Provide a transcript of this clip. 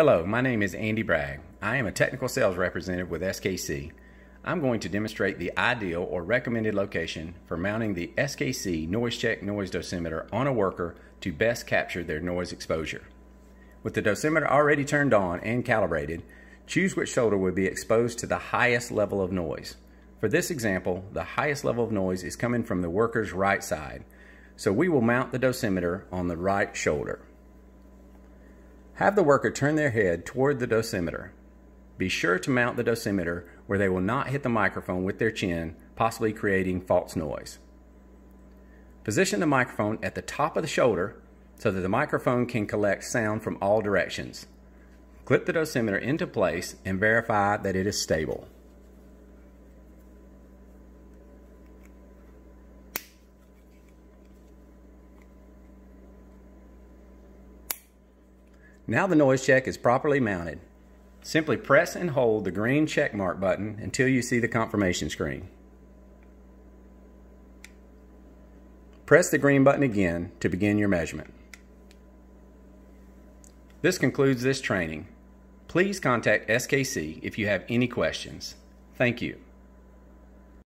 Hello, my name is Andy Bragg. I am a technical sales representative with SKC. I'm going to demonstrate the ideal or recommended location for mounting the SKC NoiseCHEK noise dosimeter on a worker to best capture their noise exposure. With the dosimeter already turned on and calibrated, choose which shoulder will be exposed to the highest level of noise. For this example, the highest level of noise is coming from the worker's right side, so we will mount the dosimeter on the right shoulder. Have the worker turn their head toward the dosimeter. Be sure to mount the dosimeter where they will not hit the microphone with their chin, possibly creating false noise. Position the microphone at the top of the shoulder so that the microphone can collect sound from all directions. Clip the dosimeter into place and verify that it is stable. Now the NoiseCHEK is properly mounted. Simply press and hold the green check mark button until you see the confirmation screen. Press the green button again to begin your measurement. This concludes this training. Please contact SKC if you have any questions. Thank you.